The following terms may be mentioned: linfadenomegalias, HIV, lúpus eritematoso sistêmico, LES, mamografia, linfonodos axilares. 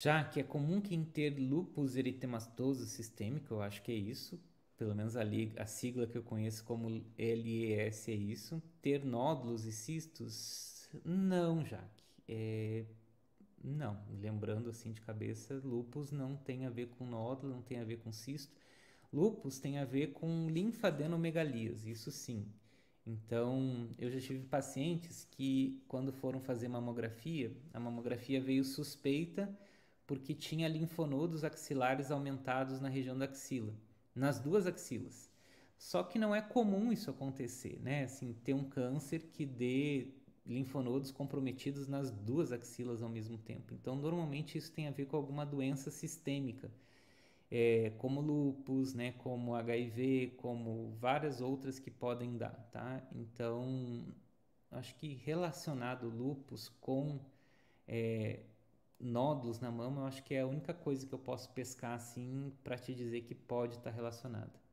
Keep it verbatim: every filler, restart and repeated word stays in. Já que é comum quem ter lúpus eritematoso sistêmico, eu acho que é isso, pelo menos a, a sigla que eu conheço como L E S é isso, ter nódulos e cistos, não, Jaque, é... não, lembrando assim de cabeça, lúpus não tem a ver com nódulo, não tem a ver com cisto, lúpus tem a ver com linfadenomegalias, isso sim. Então, eu já tive pacientes que, quando foram fazer mamografia, a mamografia veio suspeita porque tinha linfonodos axilares aumentados na região da axila, nas duas axilas. Só que não é comum isso acontecer, né? Assim, ter um câncer que dê linfonodos comprometidos nas duas axilas ao mesmo tempo. Então, normalmente isso tem a ver com alguma doença sistêmica. É, como lúpus, né, como H I V, como várias outras que podem dar, tá? Então, acho que relacionado lúpus com é, nódulos na mama, eu acho que é a única coisa que eu posso pescar assim para te dizer que pode estar relacionada.